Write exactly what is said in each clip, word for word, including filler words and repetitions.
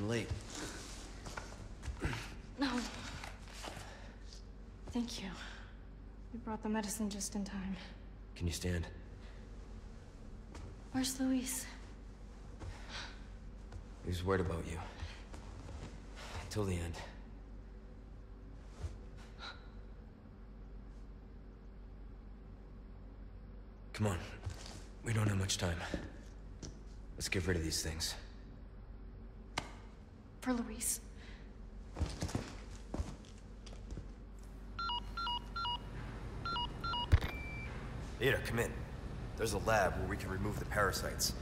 I'm late. No. Thank you. You brought the medicine just in time. Can you stand? Where's Luis? He was worried about you. Until the end. Come on. We don't have much time. Let's get rid of these things. For Luis. Ada, come in. There's a lab where we can remove the parasites.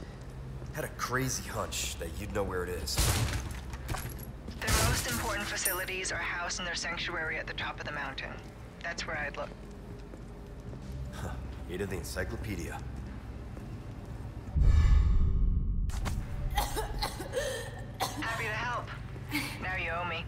Had a crazy hunch that you'd know where it is. Their most important facilities are housed in their sanctuary at the top of the mountain. That's where I'd look. Huh. Ada, the encyclopedia. Happy to help. Now you owe me.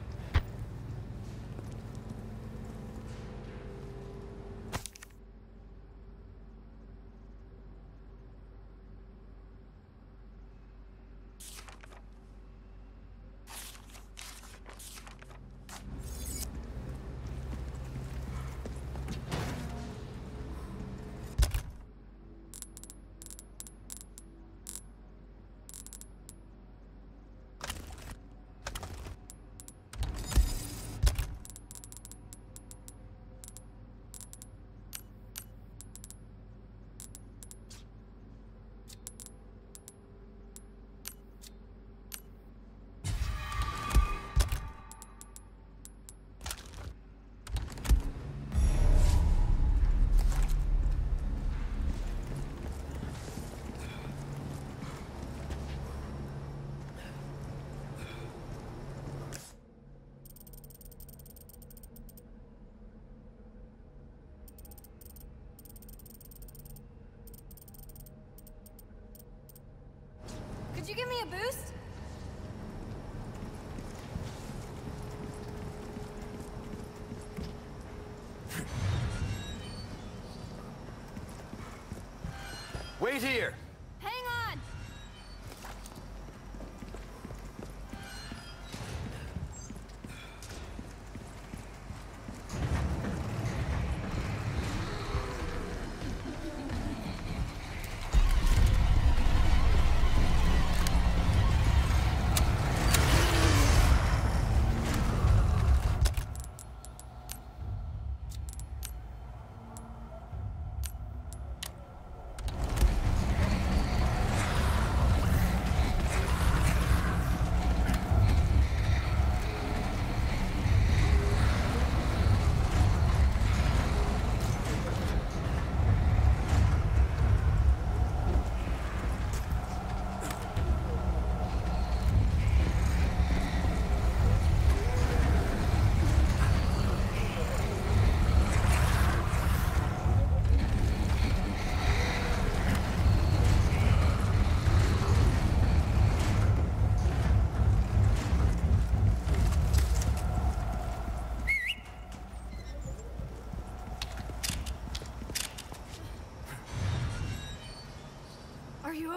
Could you give me a boost? Wait here! Hang on!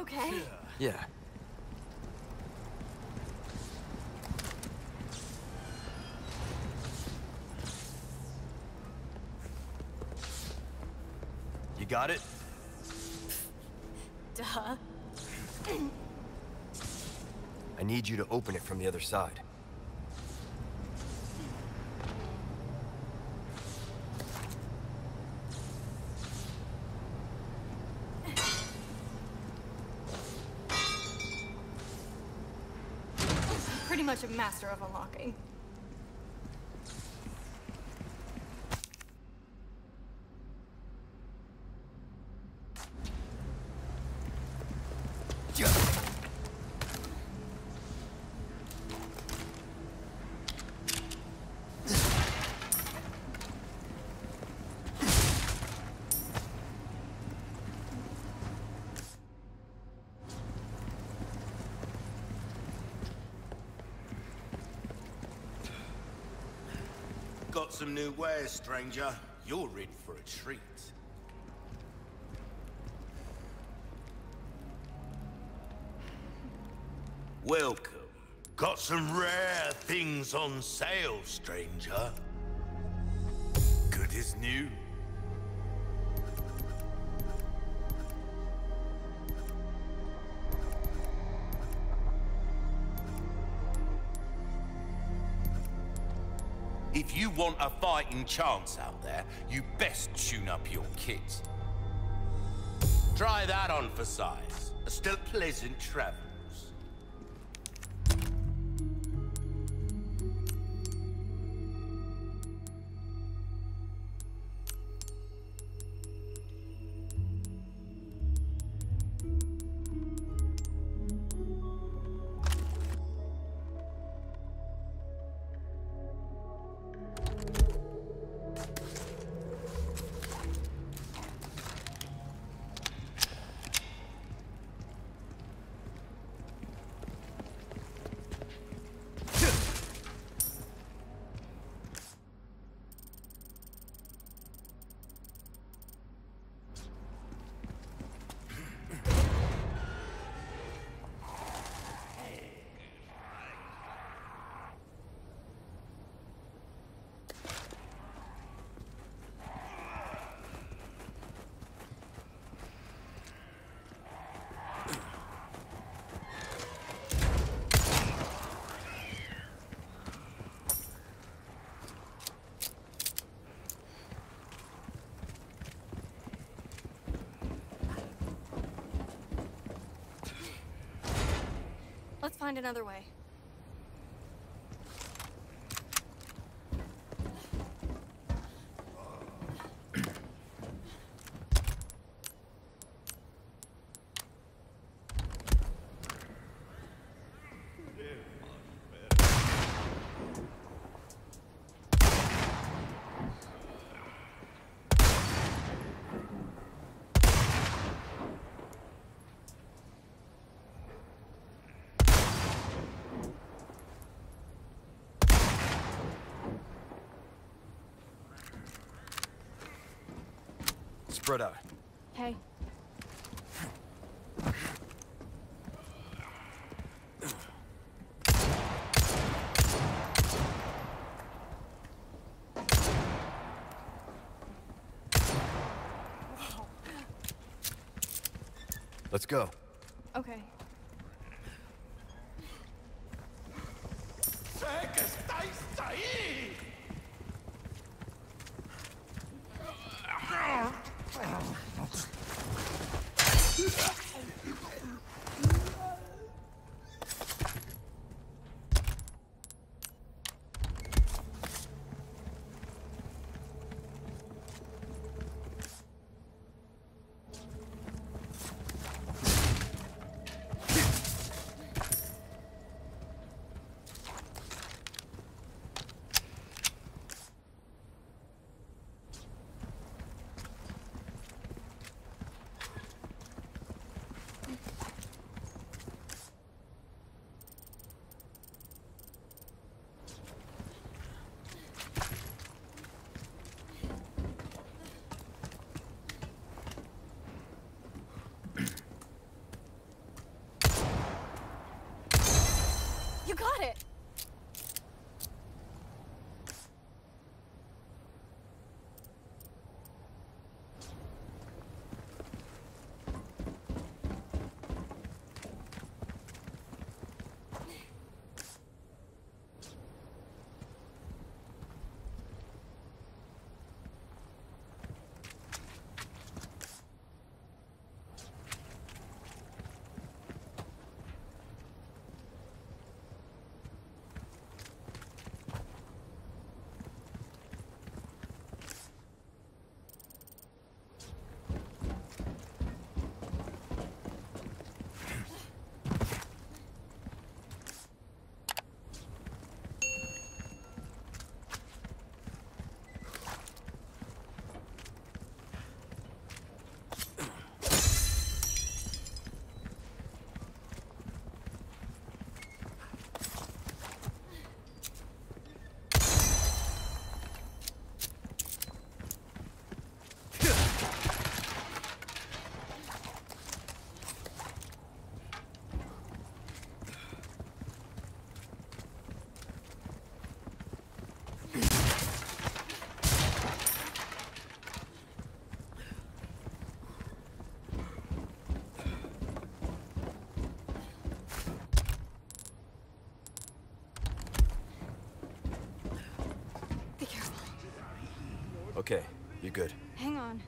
Okay. Yeah. You got it? Duh. I need you to open it from the other side. Much a master of unlocking. Got some new wares, stranger. You're in for a treat. Welcome. Got some rare things on sale, stranger. Good as new. If you want a fighting chance out there, you best tune up your kit. Try that on for size. Still pleasant travels. Let's find another way. Brother. Hey. Let's go. Okay. Okay, you're good. Hang on.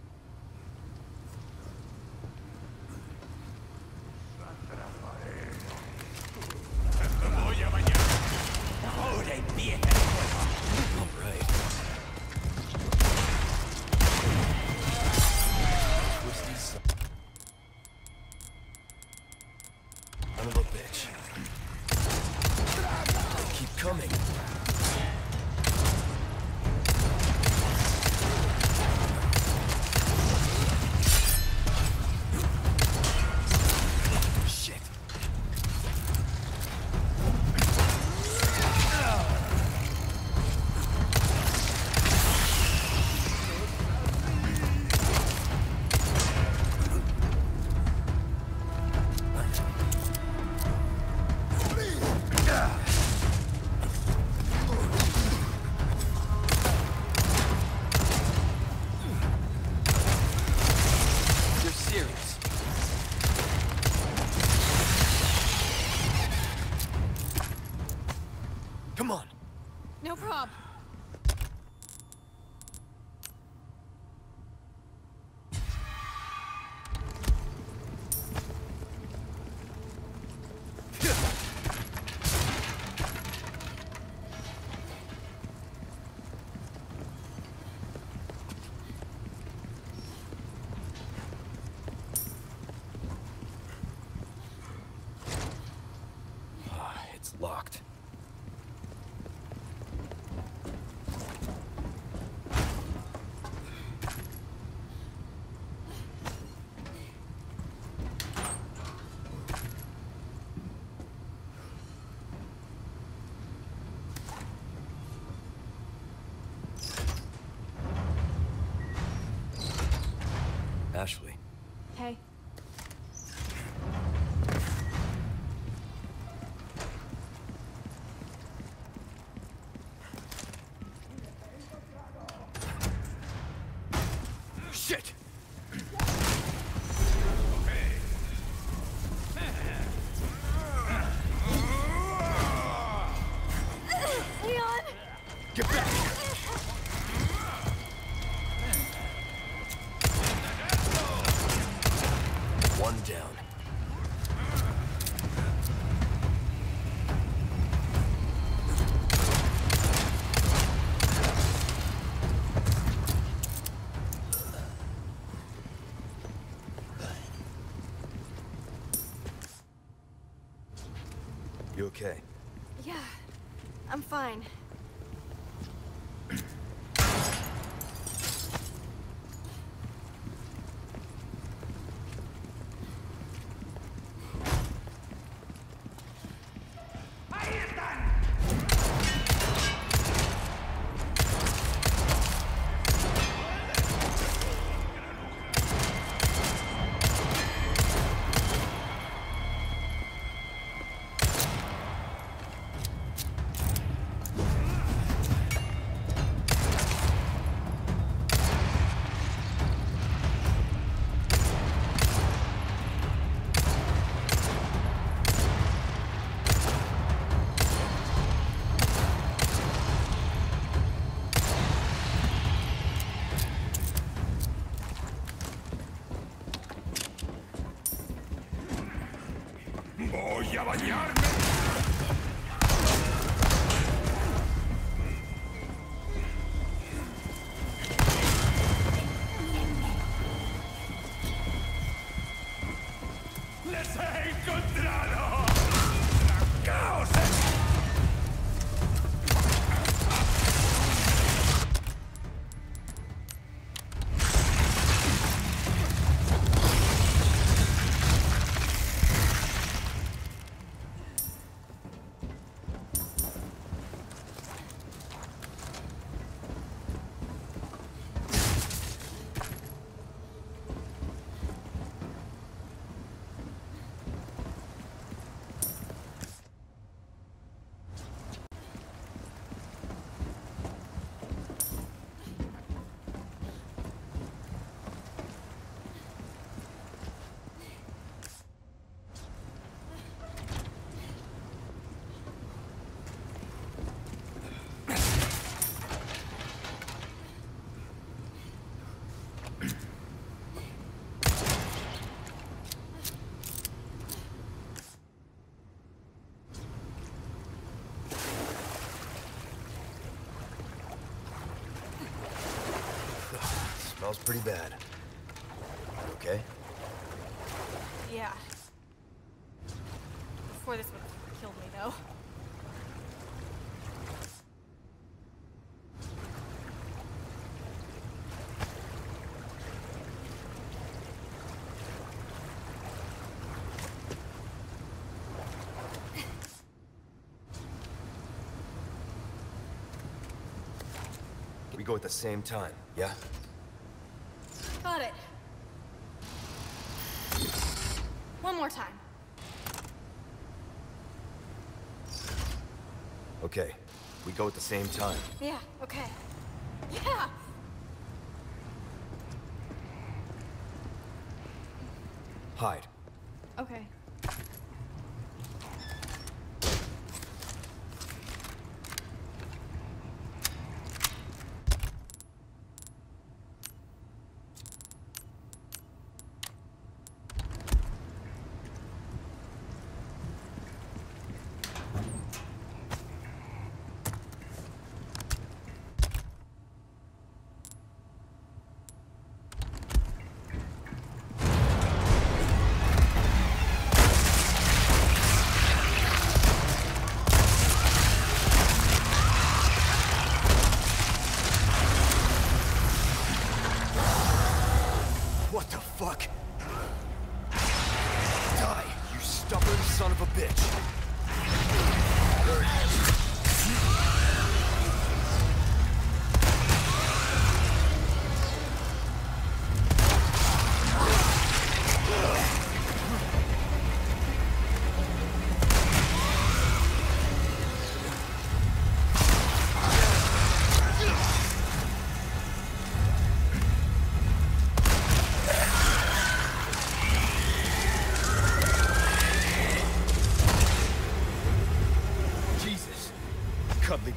Locked. Ashley. Hey. You okay? Yeah, I'm fine. Smells pretty bad. You okay? Yeah. Before this would kill me, though. Go at the same time, yeah? Got it. One more time. Okay, we go at the same time. Yeah, okay. Yeah! Hide. Okay.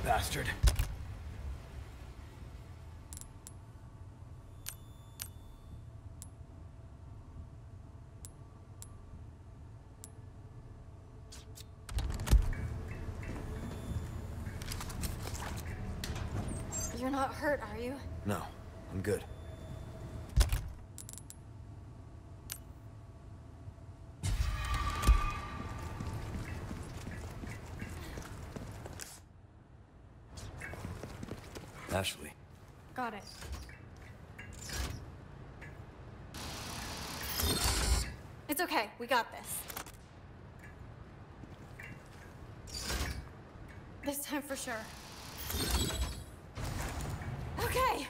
Bastard. You're not hurt, are you? No, I'm good. Ashley. Got it. It's okay. We got this. This time for sure. Okay.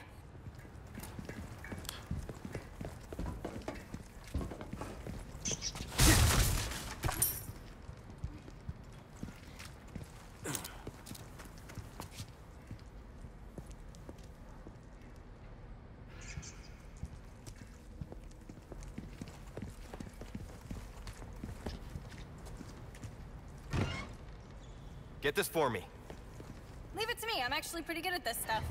Get this for me. Leave it to me. I'm actually pretty good at this stuff.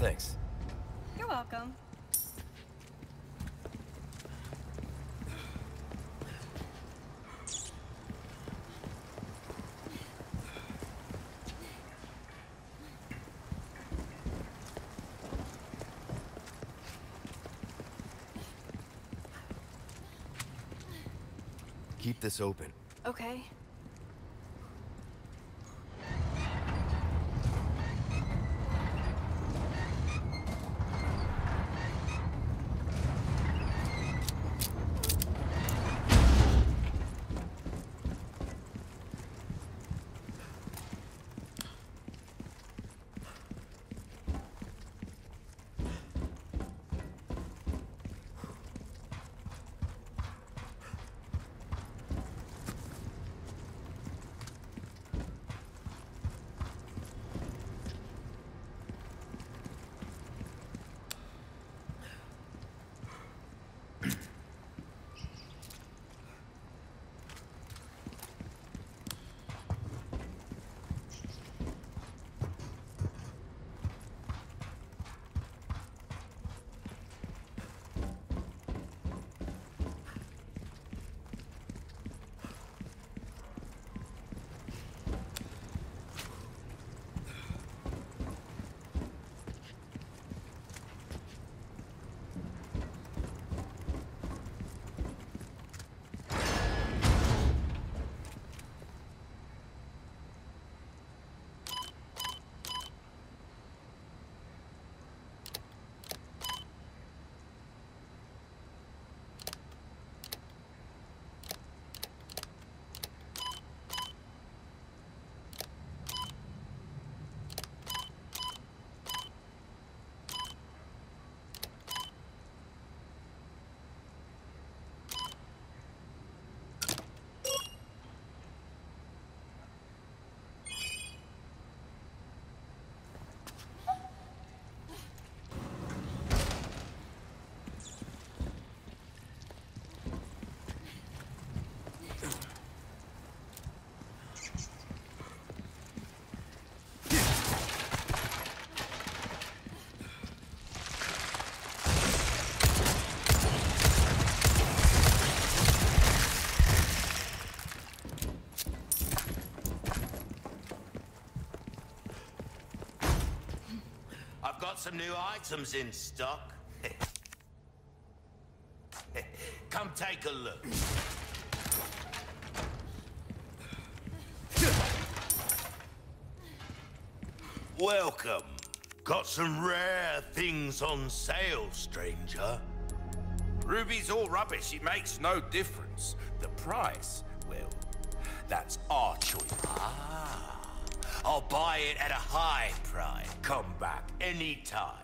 Thanks. You're welcome. Keep this open. Okay. Got some new items in stock. Come take a look. Welcome. Got some rare things on sale, stranger. Ruby's all rubbish. It makes no difference. The price, well, that's our choice. Ah. I'll buy it at a high price. Come back anytime.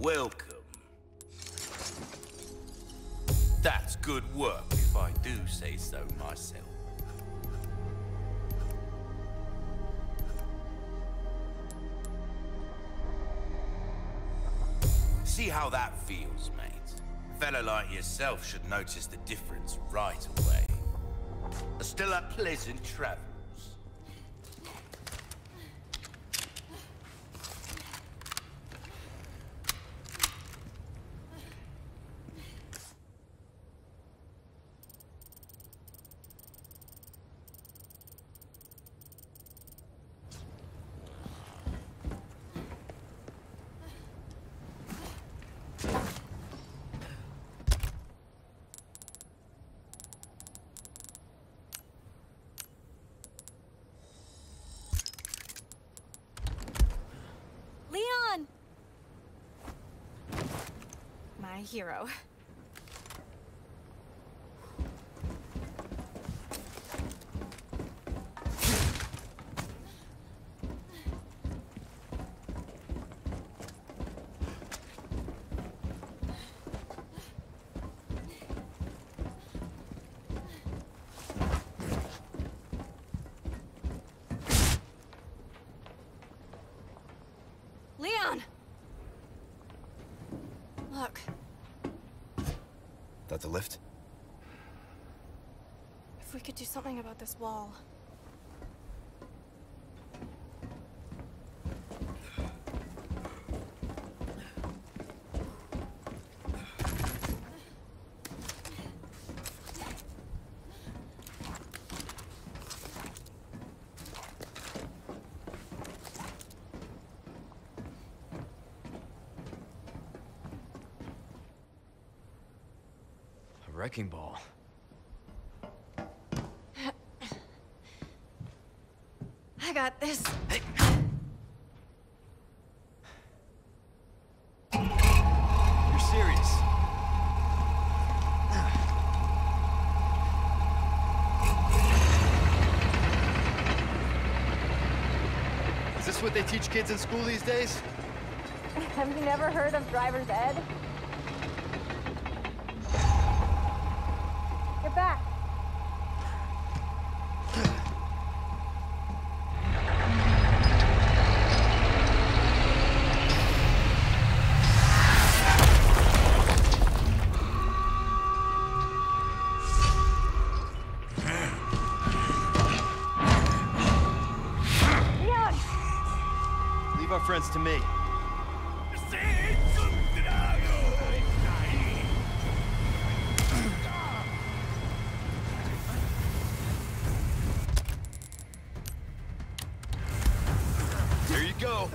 Welcome. That's good work, if I do say so myself. See how that feels, mate. fellow like yourself should notice the difference right away. Still a pleasant travels. Hero. Leon. Look. That the lift? If we could do something about this wall. Wrecking ball. I got this. Hey. You're serious? Is this what they teach kids in school these days? Have you never heard of driver's ed? Friends to me. There you go.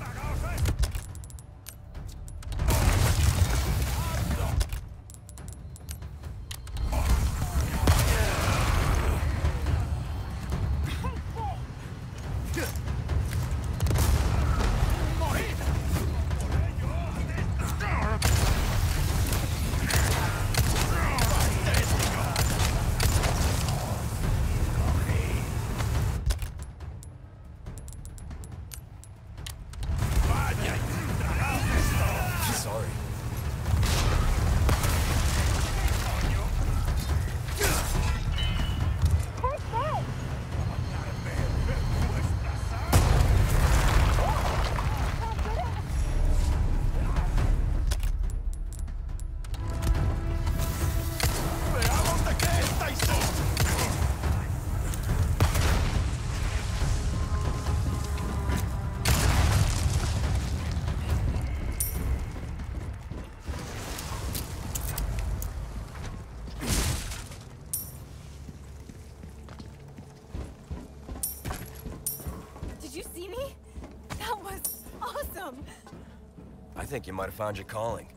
I think you might have found your calling.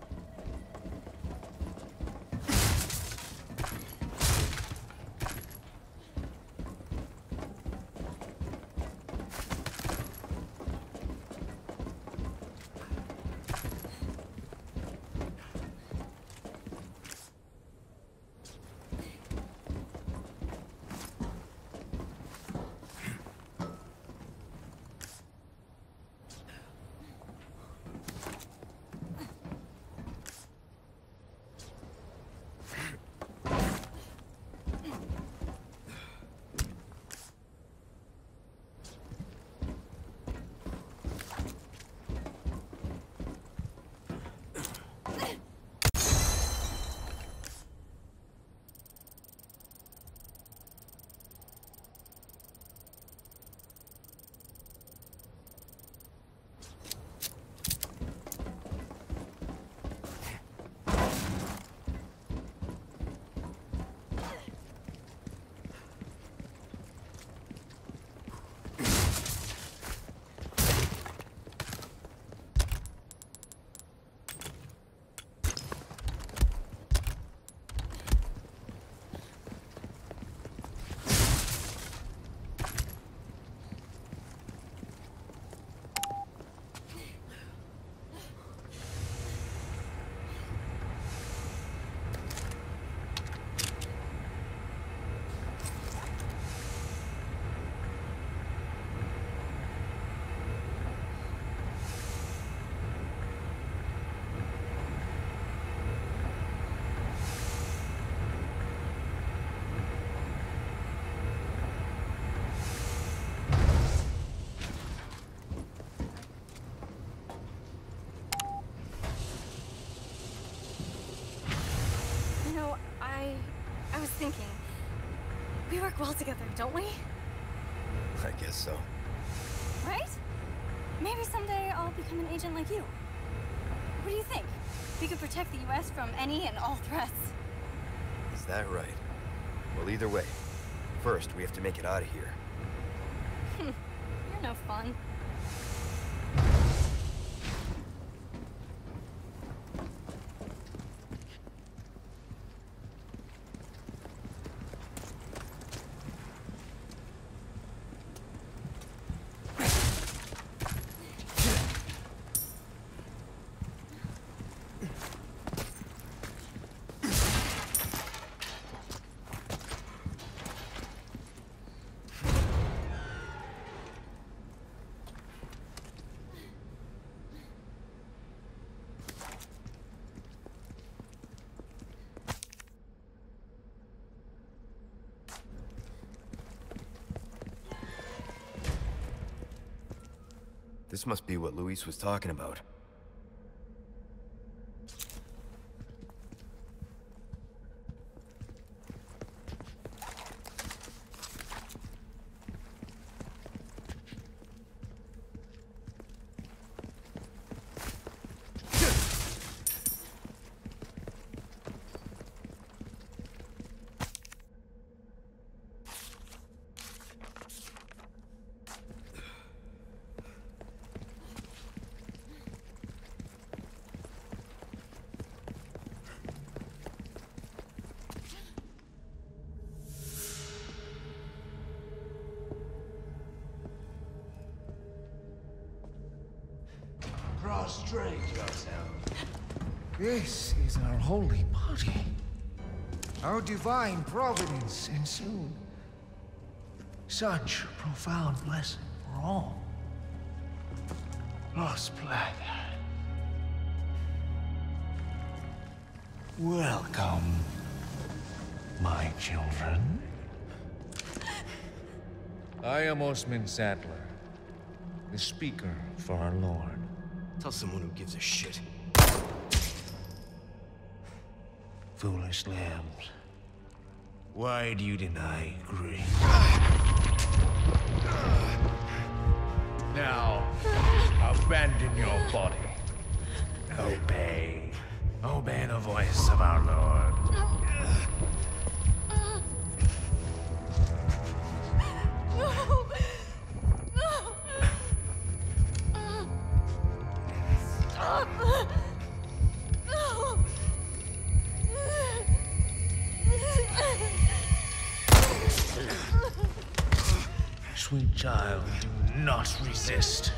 thinking. We work well together, don't we? I guess so. Right? Maybe someday I'll become an agent like you. What do you think? We could protect the U S from any and all threats. Is that right? Well, either way, first we have to make it out of here. You're no fun. This must be what Luis was talking about. Prostrate yourself. This is our holy body. Our divine providence ensued. Such a profound lesson for all. Los Plata. Welcome, my children. I am Osman Sadler, the speaker for our Lord. Tell someone who gives a shit. Foolish lambs. Why do you deny grief? Now, abandon your body. Obey. Obey the voice of our Lord. No! Sweet child, do not resist.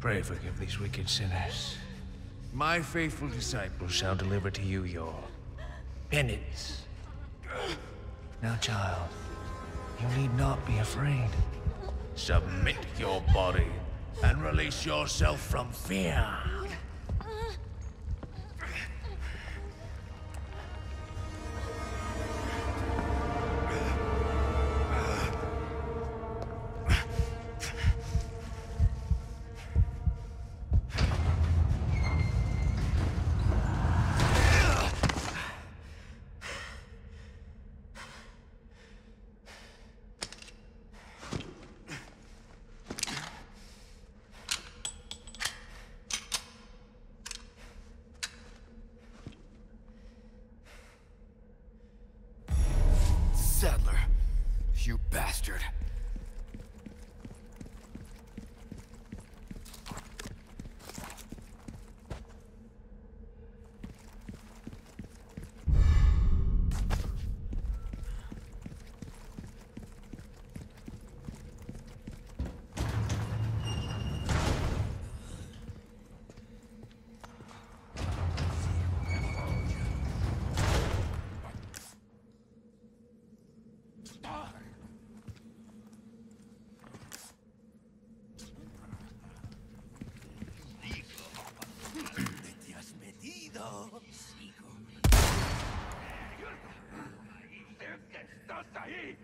Pray forgive these wicked sinners. My faithful disciples shall deliver to you your penance. Now, child, you need not be afraid. Submit your body and release yourself from fear. Sadler, you bastard. Sigo. hasta ahí!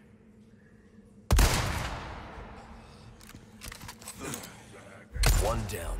One down.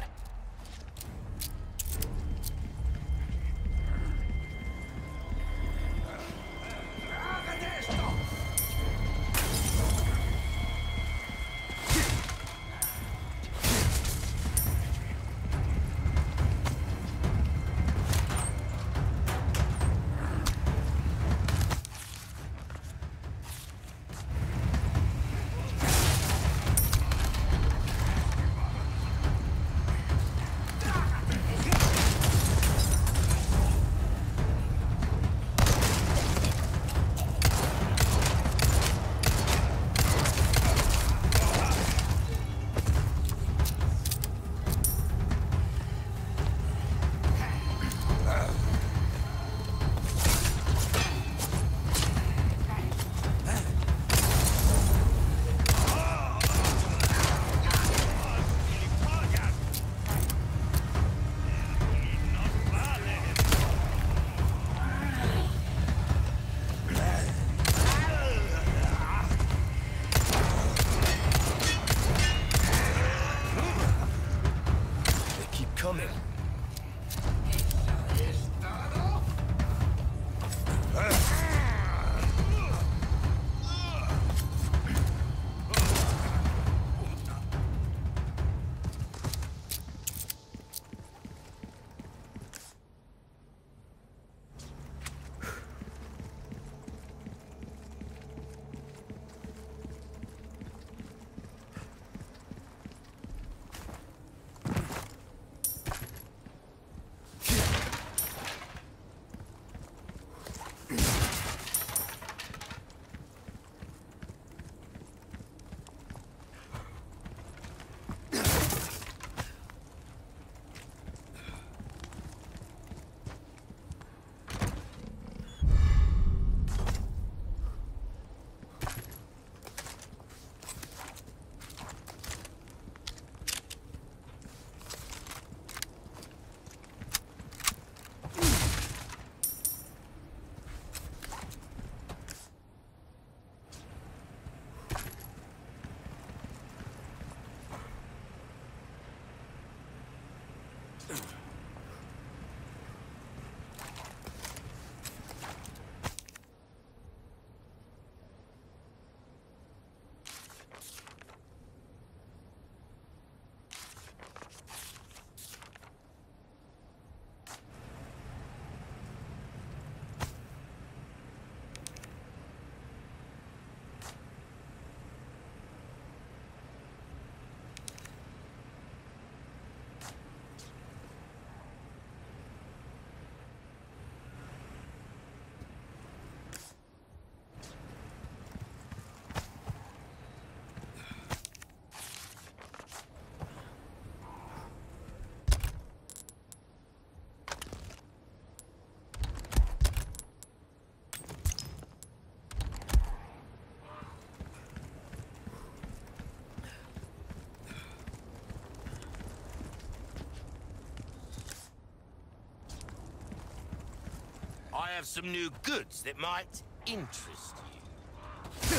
I have some new goods that might interest you.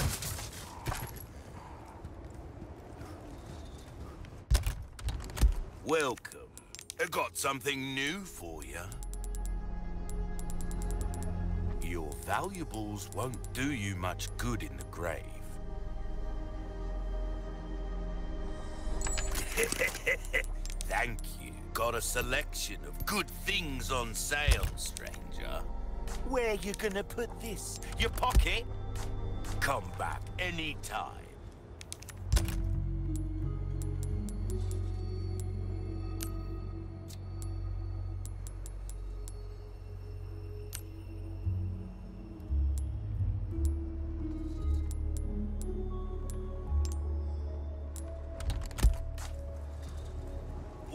Welcome. I got something new for you. Your valuables won't do you much good in the grave. Thank you. Got a selection of good things on sale, stranger. Where are you gonna put this? Your pocket? Come back anytime.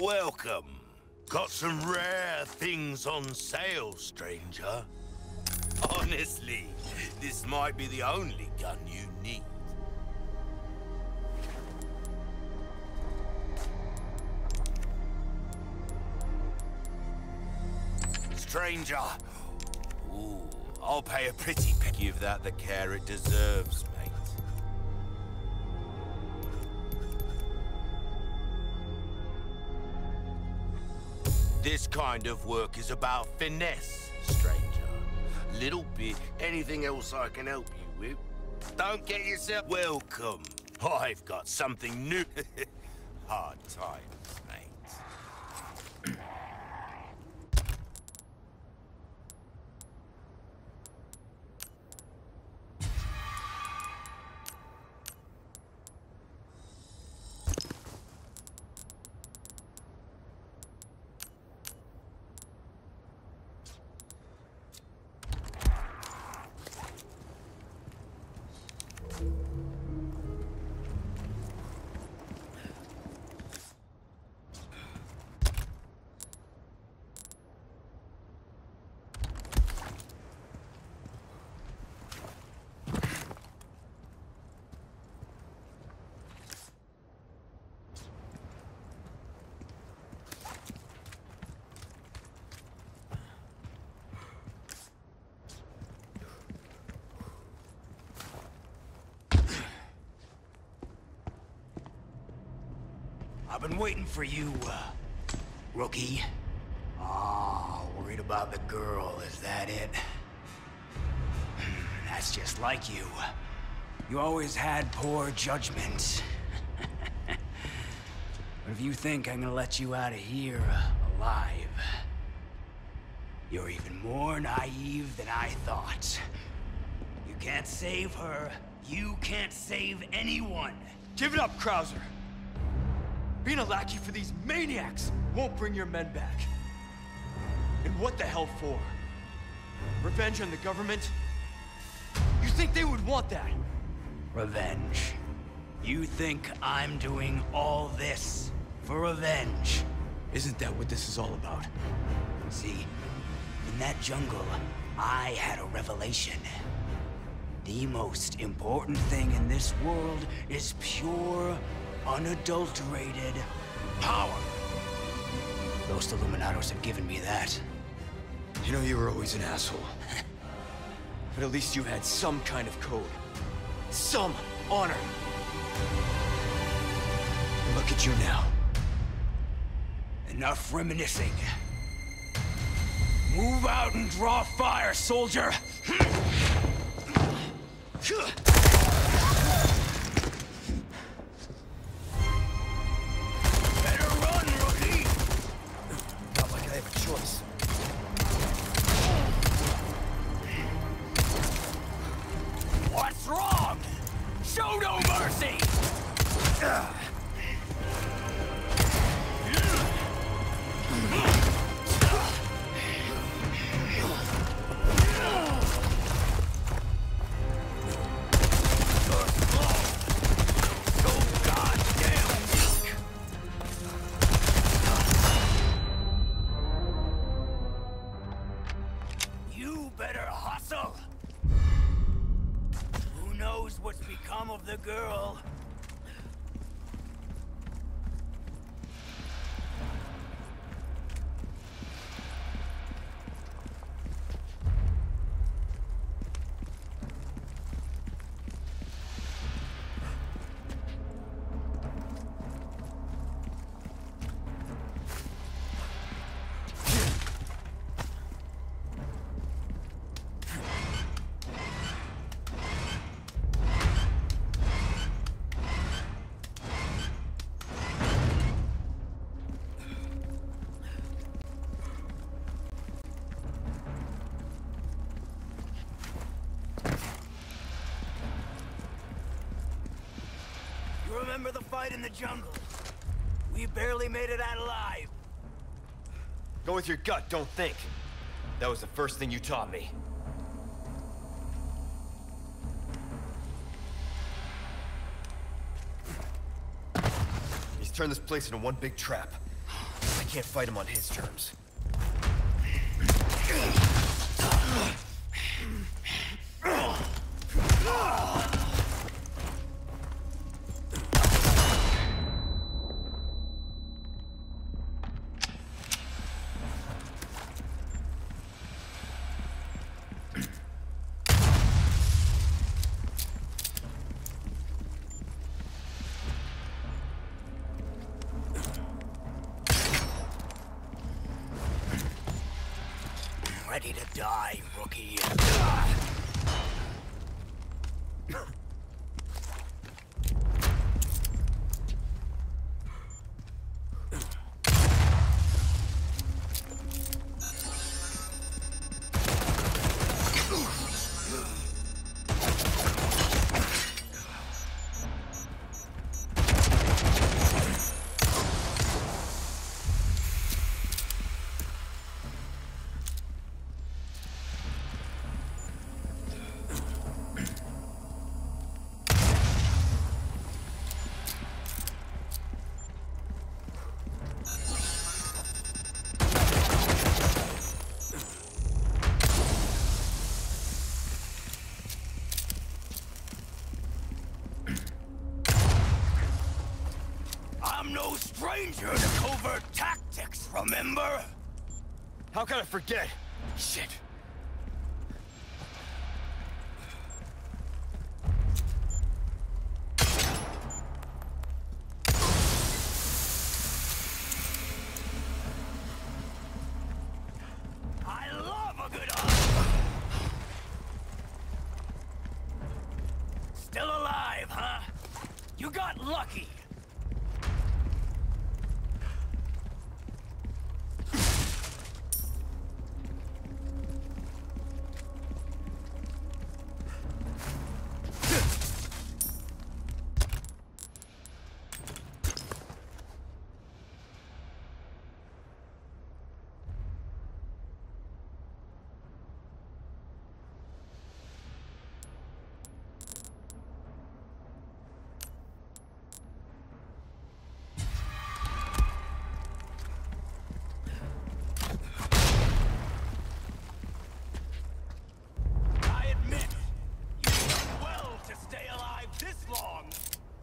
Welcome. Got some rare things on sale, stranger. Honestly, this might be the only gun you need. Stranger, ooh, I'll pay a pretty penny. Give that the care it deserves, mate. This kind of work is about finesse, stranger. Little bit, anything else I can help you with? Don't get yourself... Welcome. I've got something new. Hard times, mate. I've been waiting for you, uh, rookie. Ah, oh, worried about the girl, is that it? That's just like you. You always had poor judgment. But if you think I'm gonna let you out of here alive, you're even more naive than I thought. You can't save her. You can't save anyone. Give it up, Krauser. Being a lackey for these maniacs won't bring your men back. And what the hell for? Revenge on the government? You think they would want that? Revenge. You think I'm doing all this for revenge? Isn't that what this is all about? See, in that jungle, I had a revelation. The most important thing in this world is pure, unadulterated power. Those Illuminados have given me that. You know, you were always an asshole. But at least you had some kind of code. Some honor. And look at you now. Enough reminiscing. Move out and draw fire, soldier! Remember the fight in the jungle? We barely made it out alive. Go with your gut, don't think. That was the first thing you taught me. He's turned this place into one big trap. I can't fight him on his terms. to die, rookie. Stranger to covert tactics, remember? How could I forget? Shit.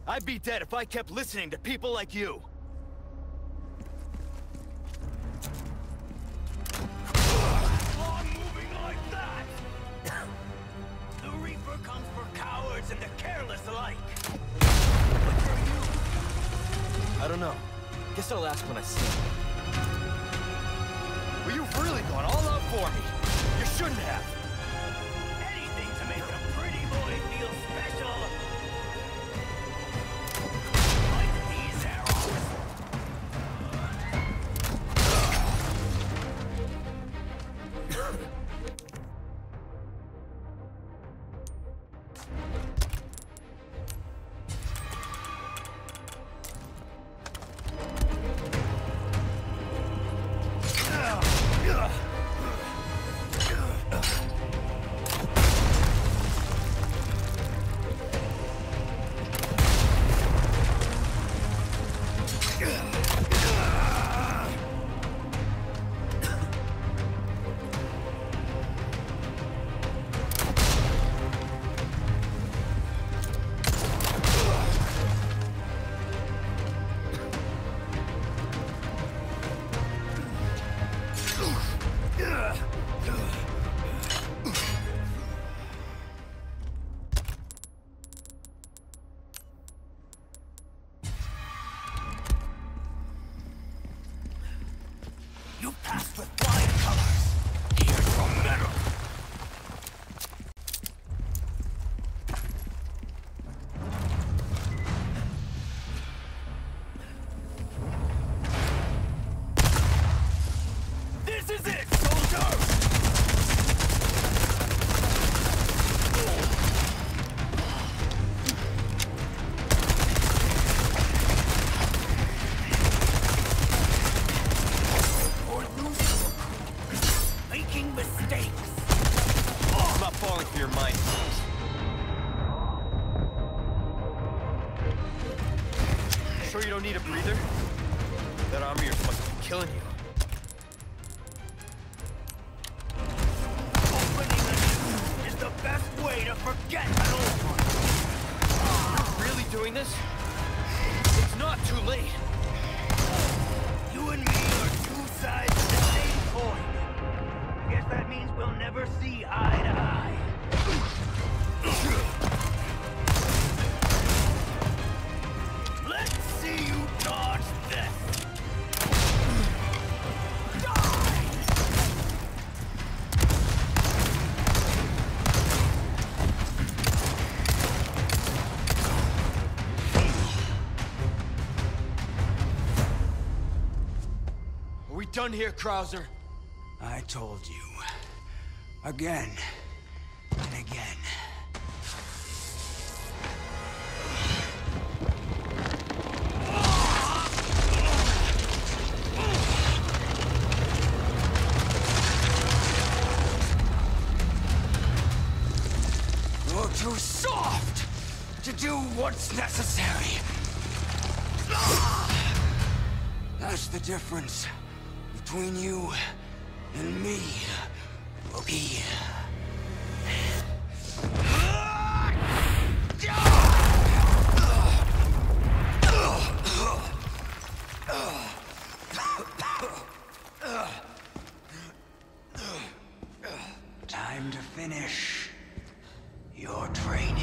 I'd be dead if I kept listening to people like you. Long moving like that! The Reaper comes for cowards and the careless alike. What are you? I don't know. Guess I'll ask when I see him. Well, you've really gone all out for me. You shouldn't have. Anything to make a pretty boy feel special. done here, Krauser. I told you. Again. And again. You're too soft to do what's necessary. That's the difference between you and me, Loki. Time to finish your training.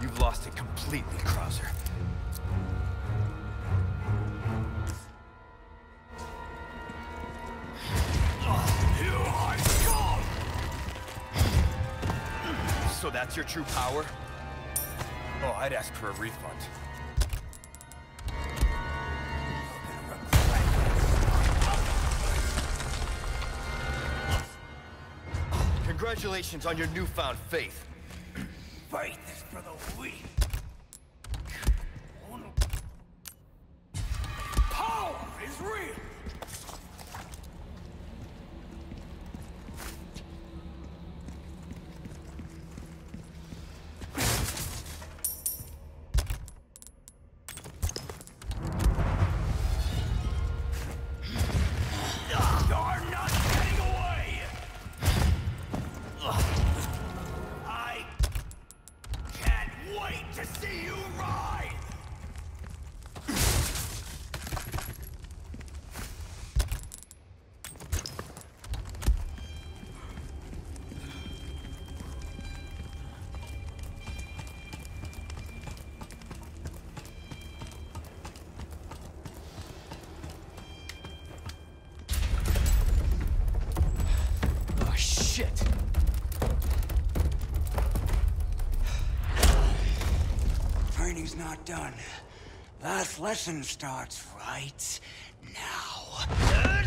You've lost it completely, Krauser. You are gone! So that's your true power? Oh, I'd ask for a refund. Congratulations on your newfound faith. Faith is for the weak. Power is real. Shit! Training's not done. Last lesson starts right now.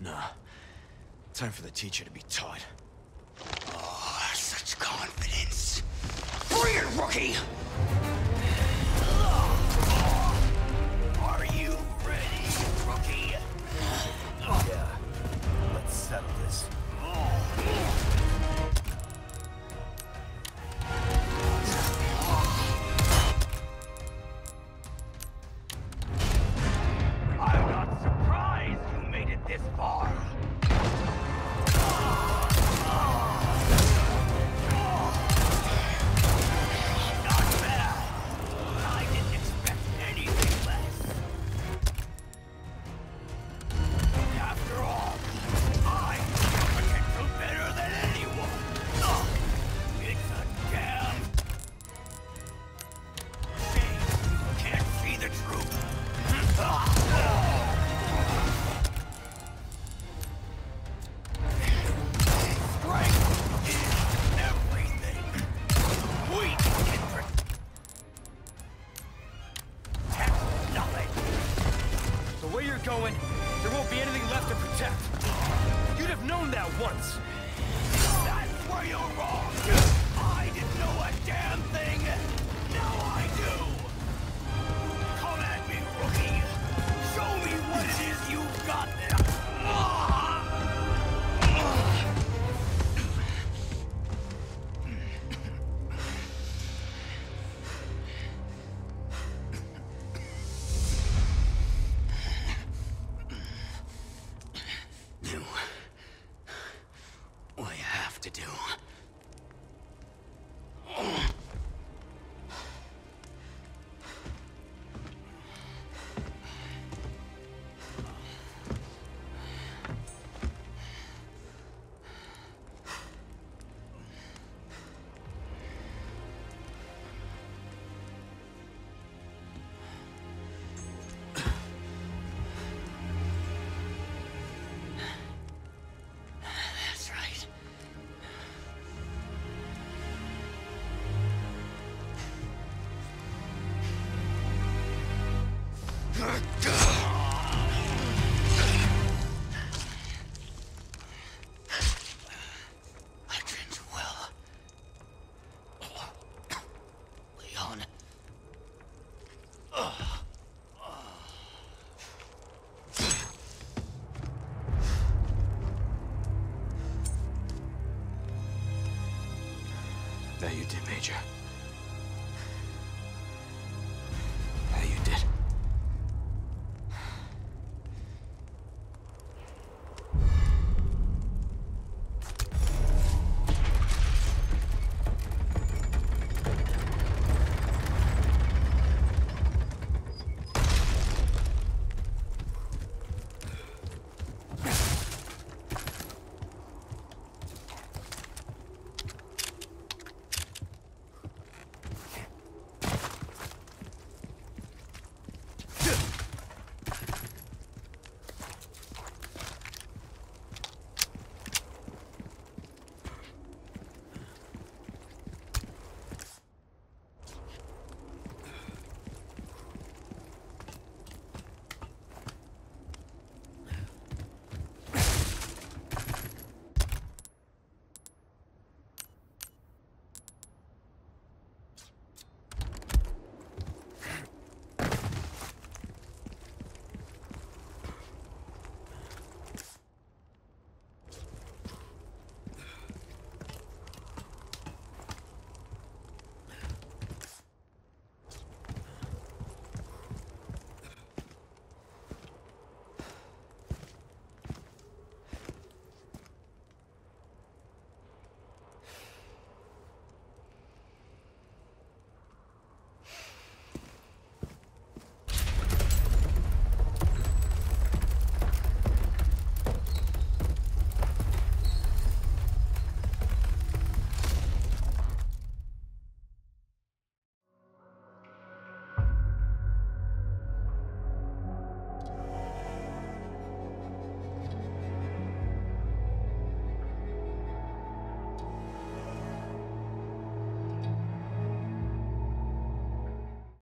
Nah. Time for the teacher to be taught. Oh, such confidence. Bring it, rookie! Once. That's where you're wrong! I didn't know a damn thing! Now I do! Come at me, rookie! Show me what it is you've got there! Now you did, Major.